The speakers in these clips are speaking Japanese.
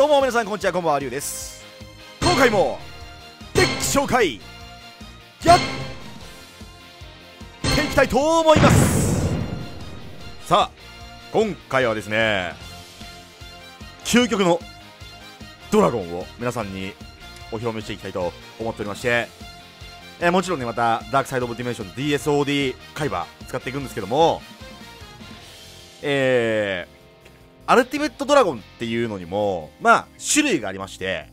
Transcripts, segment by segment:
どうも皆さんこんにちは、こんばんは、リュウです。今回もデッキ紹介やっていきたいと思います。さあ今回はですね、究極のドラゴンを皆さんにお披露目していきたいと思っておりまして、もちろんね、またダークサイドオブディメンション DSOD 海馬使っていくんですけども、アルティメットドラゴンっていうのにもまあ種類がありまして、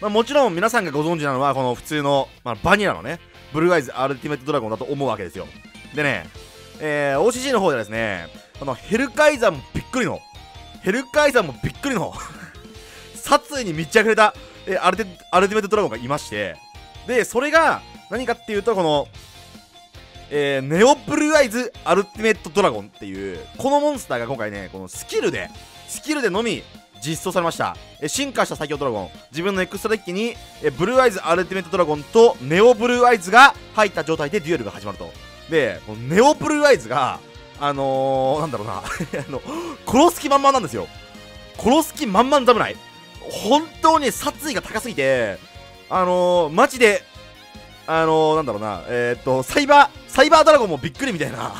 もちろん皆さんがご存知なのはこの普通の、バニラのねブルーアイズアルティメットドラゴンだと思うわけですよ。でね、OCG の方ではですね、このヘルカイザーもびっくりの殺意に満ち溢れたアルティメットドラゴンがいまして、でそれが何かっていうと、この、ネオブルーアイズアルティメットドラゴンっていうこのモンスターが今回ね、このスキルでのみ実装されました。進化した最強ドラゴン、自分のエクストラデッキに、ブルーアイズアルティメットドラゴンとネオブルーアイズが入った状態でデュエルが始まると。でこのネオブルーアイズがなんだろうな殺す気満々なんですよ。殺す気満々侍、本当に殺意が高すぎて、マジでなんだろうな、サイバードラゴンもびっくりみたいな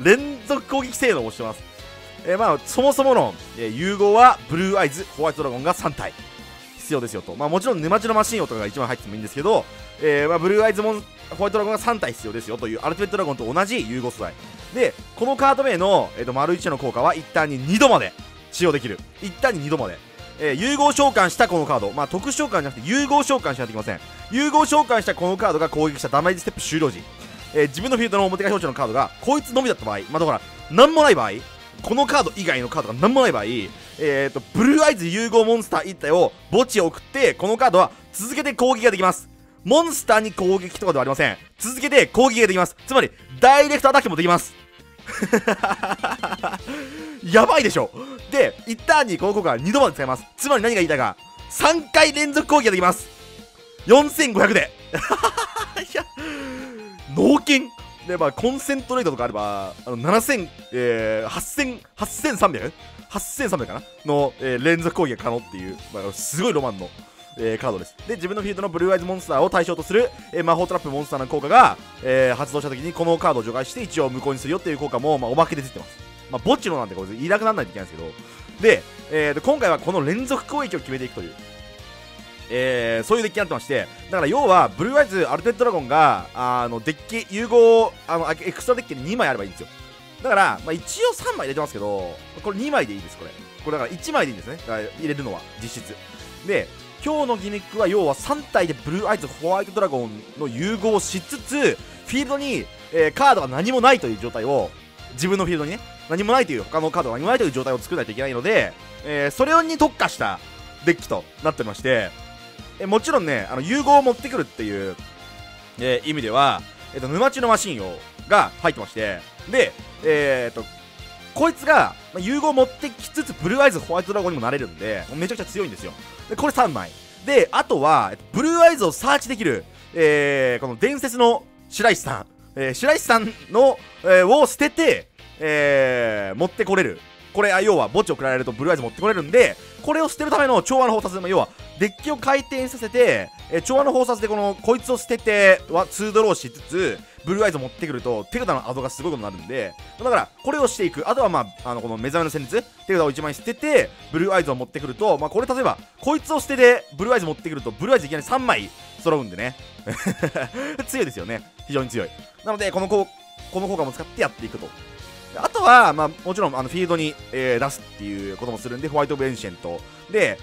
連続攻撃性能をしてます。そもそもの、融合はブルーアイズホワイトドラゴンが3体必要ですよと。もちろん沼地のマシン王とかが1枚入ってもいいんですけど、ブルーアイズもホワイトドラゴンが3体必要ですよというアルティメットドラゴンと同じ融合素材で、このカード名の、1の効果は一旦に2度まで使用できる。一旦に2度まで、融合召喚したこのカード、特殊召喚じゃなくて融合召喚しないといけません。融合召喚したこのカードが攻撃したダメージステップ終了時、自分のフィールドの表側表示のカードがこいつのみだった場合、だから何もない場合、このカード以外のカードが何もない場合、ブルーアイズ融合モンスター1体を墓地へ送って、このカードは続けて攻撃ができます。モンスターに攻撃とかではありません。続けて攻撃ができます。つまりダイレクトアタックもできます。やばいでしょ。で1ターンにこの効果は2度まで使えます。つまり何が言いたいか、3回連続攻撃ができます。4500でいや脳筋で、コンセントレートとかあれば、8300かなの、連続攻撃が可能っていう、すごいロマンの、カードです。で自分のフィールドのブルーアイズモンスターを対象とする、魔法トラップモンスターの効果が、発動した時にこのカードを除外して一応無効にするよっていう効果も、おまけでついてます。墓地のなんてこれいなくならないといけないんですけど、で、今回はこの連続攻撃を決めていくという、そういうデッキになってまして、だから要はブルーアイズアルティメットドラゴンがデッキ融合エクストラデッキで2枚あればいいんですよ。だから、一応3枚入れてますけど、これ2枚でいいです。これだから1枚でいいんですね。だから入れるのは実質で、今日のギミックは要は3体でブルーアイズホワイトドラゴンの融合をしつつ、フィールドに、カードが何もないという状態を、自分のフィールドにね何もないという、他のカードが何もないという状態を作らないといけないので、それに特化したデッキとなっておりまして、もちろんね、融合を持ってくるっていう、意味では、沼地のマシン王が入ってまして、で、こいつが融合を持ってきつつブルーアイズホワイトドラゴンにもなれるんで、めちゃくちゃ強いんですよ。でこれ3枚で、あとはブルーアイズをサーチできる、この伝説の白石さん、の、を捨てて、持ってこれる。これ要は墓地を送られるとブルーアイズ持ってこれるんで、これを捨てるための調和の法殺、要はデッキを回転させて、調和の法殺でこいつを捨てては2ドローしつつブルーアイズを持ってくると手札のアドがすごいことになるんで、だからこれをしていく。あとはこの目覚めの戦術、手札を1枚捨ててブルーアイズを持ってくると、これ例えばこいつを捨ててブルーアイズ持ってくるとブルーアイズいきなり3枚揃うんでね強いですよね。非常に強い。なのでこの効果も使ってやっていくと。あとは、もちろんフィールドに、出すっていうこともするんで、ホワイト・オブ・エンシェントで、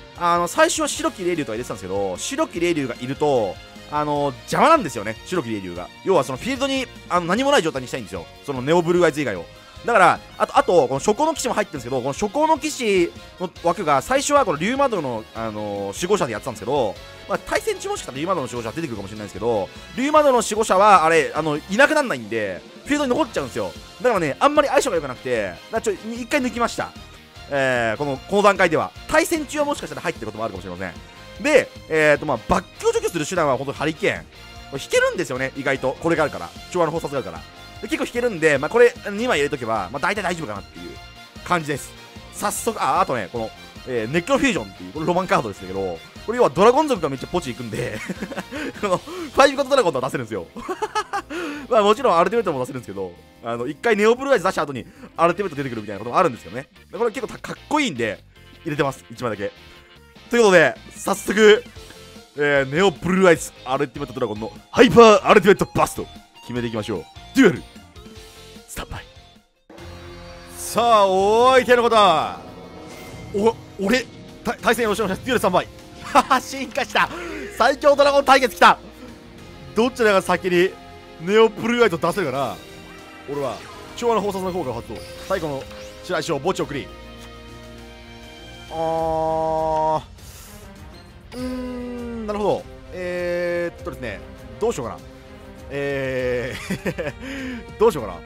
最初は白き霊竜とか入れてたんですけど、白き霊竜がいると邪魔なんですよね。白き霊竜が要はそのフィールドに何もない状態にしたいんですよ、そのネオブルーアイズ以外を。だからあとこの初行の騎士も入ってるんですけど、この初行の騎士の枠が最初はこのリュウマドの、守護者でやってたんですけど、対戦中もしかしたらリュウマドの守護者出てくるかもしれないんですけど、リュウマドの守護者はいなくならないんでフィールドに残っちゃうんですよ。だからね、あんまり相性が良くなくて一回抜きました。この段階では対戦中はもしかしたら入ってることもあるかもしれません。で、バッキを除去する手段は本当にハリケーン、これ引けるんですよね。意外とこれがあるから、調和の法殺があるから結構引けるんで、これ2枚入れとけば大体大丈夫かなっていう感じです。早速あとね、このネクロフュージョンっていうこれロマンカードでしたけど、これ要はドラゴン族がめっちゃポチいくんでこの5カットドラゴンとは出せるんですよまあもちろんアルティメットも出せるんですけど、1回ネオブルーアイズ出した後にアルティメット出てくるみたいなこともあるんですけどね。これ結構かっこいいんで入れてます、1枚だけ。ということで早速、ネオブルーアイズアルティメットドラゴンのハイパーアルティメットバスト決めていきましょう。デュエルスタンバイ。さあお相手のことは俺対戦よろしくお願いします。デュエルスタンバイ進化した最強ドラゴン対決きた。どちらが先にネオブルーアイズ出せるかな。俺は調和の放射の効果を発動、最後の白石を墓地を送り、なるほど。ですね、どうしようかな。どうしようかな。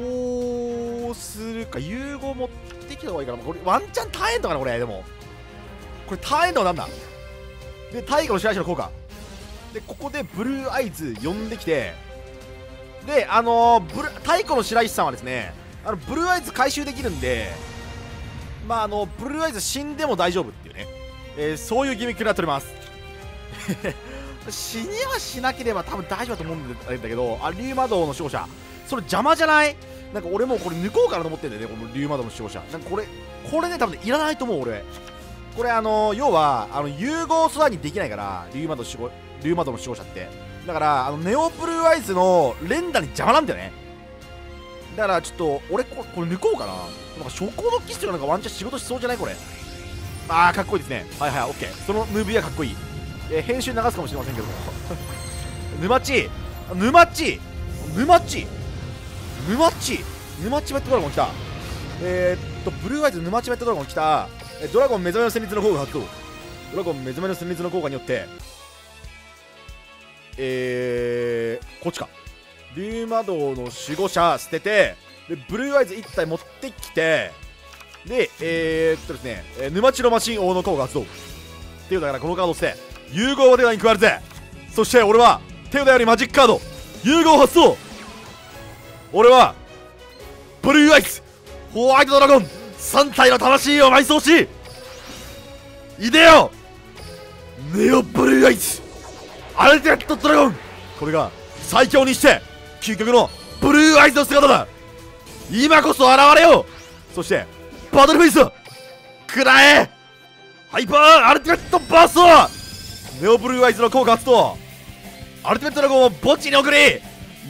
こうするか、融合持ってきた方がいいかな。これワンチャン耐えんのかな、これ。でも、これ耐えんのはなんだで、太陽の白石の効果。で、ここでブルーアイズ呼んできて、で、太鼓の白石さんはですね、ブルーアイズ回収できるんで、まあブルーアイズ死んでも大丈夫っていうね、そういうギミックになっております死にはしなければ多分大丈夫だと思うんだけど、竜魔道の守護者、それ邪魔じゃない？なんか俺もうこれ抜こうかなと思ってんだよね、この竜魔道の守護者。なんかこれね、多分ね、いらないと思う、俺。これ要は融合素材にできないから、竜魔道の守護者って。だからネオブルーアイズの連打に邪魔なんだよね。だからちょっと俺これ抜こうかな。なんか初行の騎士とかなんかワンチャン仕事しそうじゃないこれ。あーかっこいいですね。はいはい、オッケー。そのムービーはかっこいい。編集流すかもしれませんけども沼地沼地沼地沼地沼地メットドラゴン来た。ブルーアイズ沼地メットドラゴン来た。ドラゴン目覚めの戦慄の効果発動。ドラゴン目覚めの戦慄の効果によってこっちか。竜魔道の守護者捨てて、でブルーアイズ1体持ってきて、でですね、沼地のマシン王の効果発動っていう。だからこのカードを捨て、融合を手札に加えるぜ。そして俺は手札よりマジックカード融合発動。俺はブルーアイズホワイトドラゴン3体の魂を埋葬し、いでよネオブルーアイズアルティメットドラゴン。これが最強にして究極のブルーアイズの姿だ。今こそ現れよう。そしてバトルフェイスを食らえ。ハイパーアルティメットバースト。ネオブルーアイズの効果発動。アルティメットドラゴンを墓地に送り、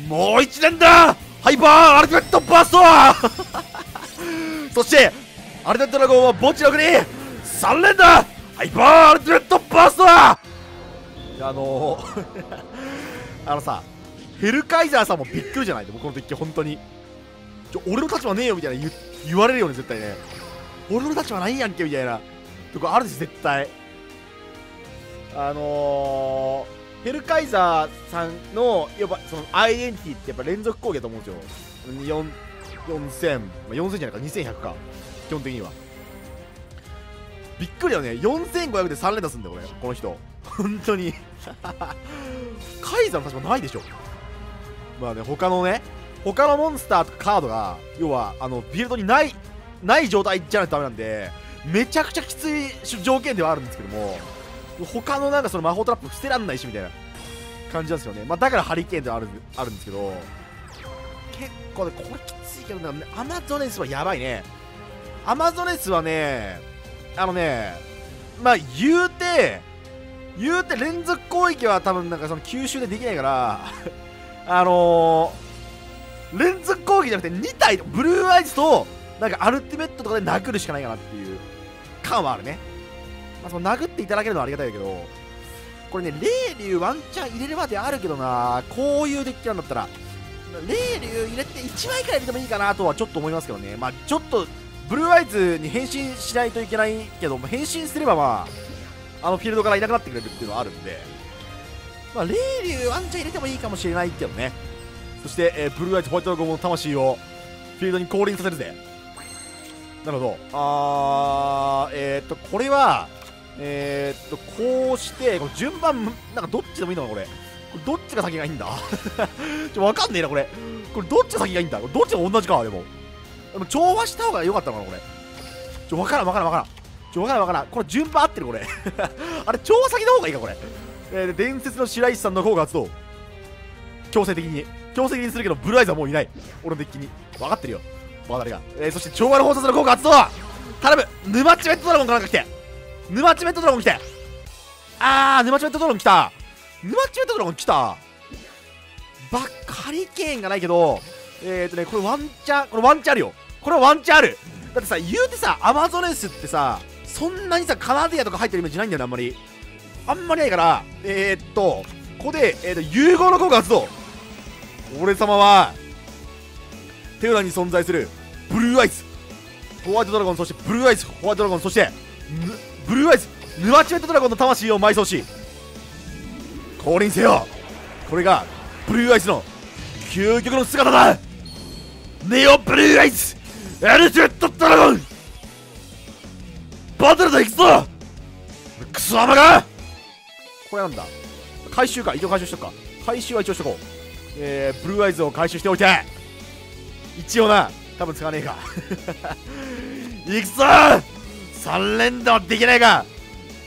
もう1年だハイパーアルティメットバーストそしてアルティメットドラゴンを墓地に送り、3連打ハイパーアルティメットバーストだ。さ、ヘルカイザーさんもびっくりじゃないで、僕の時本当に俺の立場ねえよみたいな 言われるよね、絶対ね。俺の立場ないやんけみたいなとこあるでしょ、絶対。ヘルカイザーさんのやっぱそのアイデンティティってやっぱ連続攻撃だと思うんですよ。4000、4000じゃないか、2100か、基本的には。びっくりだよね、4500で3連打すんだよ、これ、この人。本当にカイザーの立場ないでしょ。まあね、他のモンスターとかカードが要はビルドにない状態じゃないとダメなんで、めちゃくちゃきつい条件ではあるんですけども、他のなんかその魔法トラップ捨てらんないしみたいな感じなんですよね。まあだからハリケーンではあるんですけど、結構ねこれきついけどね。アマゾネスはやばいね。アマゾネスはね、まあ言うて連続攻撃は多分なんかその吸収でできないから連続攻撃じゃなくて2体ブルーアイズとなんかアルティメットとかで殴るしかないかなっていう感はあるね。まあその殴っていただけるのはありがたいけど、これね、霊竜ワンチャン入れるまであるけどな。こういうデッキなんだったら霊竜入れて1枚くらい入れてもいいかなとはちょっと思いますけどね。まあちょっとブルーアイズに変身しないといけないけど、変身すればまあフィールドからいなくなってくれるっていうのはあるんで、まあ、霊竜ワンチャン入れてもいいかもしれないけどね。そして、ブルーアイズホワイトドラゴンの魂をフィールドに降臨させるぜ。なるほど。これはこうしてこの順番なんかどっちでもいいのかな。これどっちが先がいいんだちょわかんねえな、これどっちが先がいいんだ。どっちが同じか。でも調和した方が良かったのかな、これ。わからん。ちょ、わからんわからん。これ順番合ってるこれ。あれ、超先の方がいいかこれ。伝説の白石さんの方が発動。強制的に。強制的にするけど、ブルアイズはもういない。俺のデッキに。わかってるよ。バカ誰が。そして、調和の放射の効果発動。頼む。沼地メットドラゴンからなんか来て。沼地メットドラゴン来て。あー、沼地メットドラゴン来た。沼地メットドラゴン来た。ばっかりケーンがないけど、これワンチャン、これワンチャンあるよ。これはワンチャンある。だってさ、言うてさ、アマゾネスってさ、そんなにさ、カナディアとか入ってるイメージないんだよね、あんまり。あんまりないから、ここで、融合の効果発動。俺様は、手裏に存在する、ブルーアイズ、ホワイトドラゴン、そしてブルーアイズ、ホワイトドラゴン、そして、ブルーアイズ、ヌマチメットドラゴンの魂を埋葬し、降臨せよ。これが、ブルーアイズの究極の姿だ。ネオブルーアイズエルジェットドラゴンバトルでいくぞクソマが。これなんだ回収か、一応回収しとくか。回収は一応しとこう。ブルーアイズを回収しておいて。一応な、多分使わねえか。いくぞ !3 連打はできないが、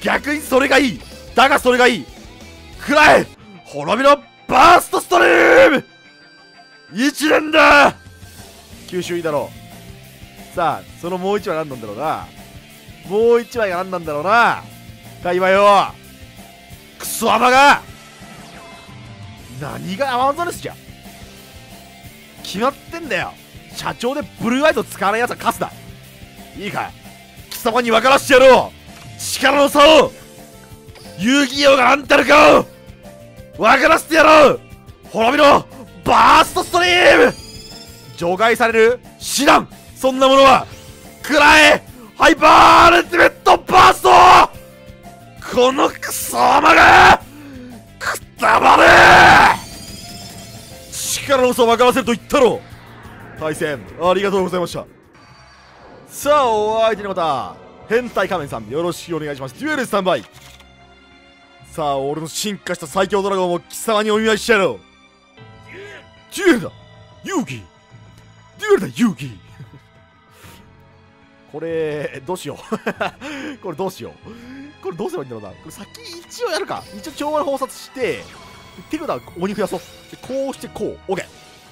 逆にそれがいい。だがそれがいい。くらえ滅びのバーストストリーム一連だ。吸収いいだろう。さあ、そのもう一枚何なんだろうな。もう一枚が何なんだろうな。かいまよクソアマが何がアマゾネスじゃ決まってんだよ。社長でブルーアイズを使わないやつはカスだ。いいかい、貴様に分からしてやろう。力の差を遊戯王があんたるかを分からせてやろう。滅びろバーストストリーム除外される知らん。そんなものは食らえハイパーアルティメットバースト。このクソマがくたばれ。力の差を分からせると言ったろ。対戦ありがとうございました。さあお相手にまた変態仮面さんよろしくお願いします。デュエルスタンバイ。さあ俺の進化した最強ドラゴンを貴様にお見舞いしてやろう。デュエルだ勇気、デュエルだ勇気。これどうしよう。これどうしよう。これどうすればいいんだろうな。これ先一応やるか。一応調和の放殺してってことは鬼増やそう。こうしてこう OK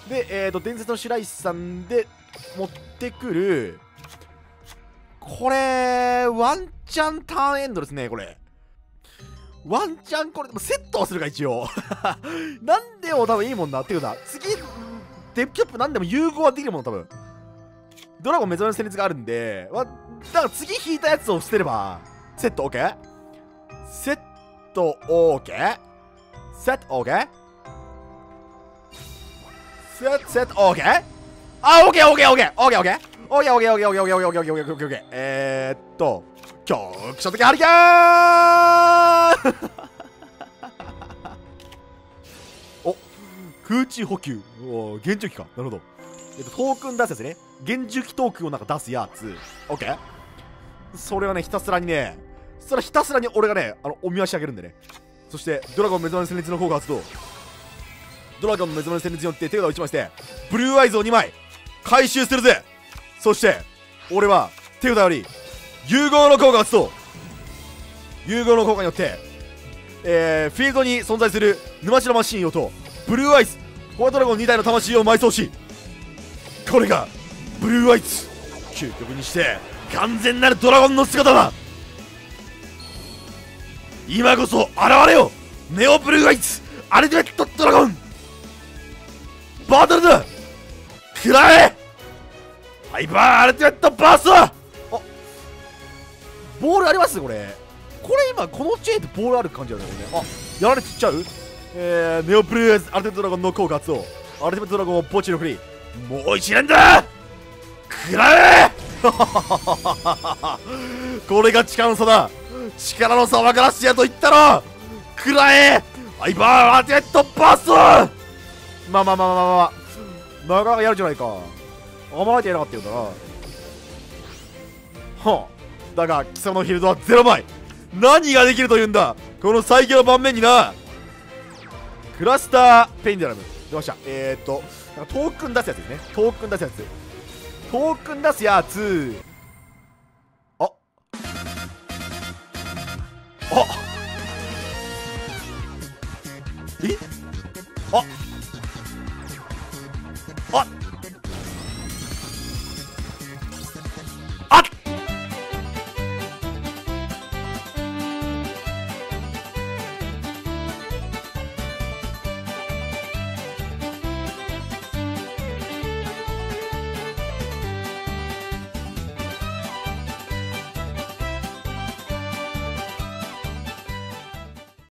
で伝説の白石さんで持ってくる。これワンチャンターンエンドですね。これワンチャンこれセットはするか一応。なんでも多分いいもんなってことだ。次デッキアップなんでも融合はできるもの多分。ドラゴン目覚めの戦列があるんで、だから次引いたやつを捨てれば、セット OK? セット OK? セット OK? セットセット OK? あ、OK OK OK OK OK OK OK OK OK OK OK OK OK OK 強者的ハリケーン。お、空中補給。お、現状機か。なるほど。トークン出すやつね。現住機トークンをなんか出すやつ。オッケー。それはね、ひたすらにね、それひたすらに俺がね、お見合いしてあげるんでね。そして、ドラゴン目覚めの戦列の効果発動。ドラゴン目覚めの戦列によって手札を1枚して、ブルーアイズを2枚、回収するぜ。そして、俺は手札より、融合の効果発動。融合の効果によって、フィールドに存在する沼地のマシーン用と、ブルーアイズ、ホワイトドラゴン2体の魂を埋葬し、これが、ブルーアイズ究極にして完全なるドラゴンの姿だ。今こそ現れよネオブルーアイズアルティメットドラゴンバトルだ。食らえハイパーアルティメットバースト。あ、ボールありますこれ。これ今このチェーンってボールある感じだよね。あ、やられちゃう。ネオブルーアイズアルティメットドラゴンの効果発動。アルティメットドラゴンを墓地の振りもう一連だ。くらえ。これが力の差だ。力の差分からしてやと言ったろ。くらえハイパーアルティメットバースト。まあまあまあまあまあなかなかやるじゃないか。甘えてやらなかったようだな。はあ、だが貴様のフィールドは0枚。何ができるというんだこの最強の盤面にな。クラスターペインドラム出ました。トークン出すやつですね。トークン出すやつ。トークン出すやつ。あ、あっ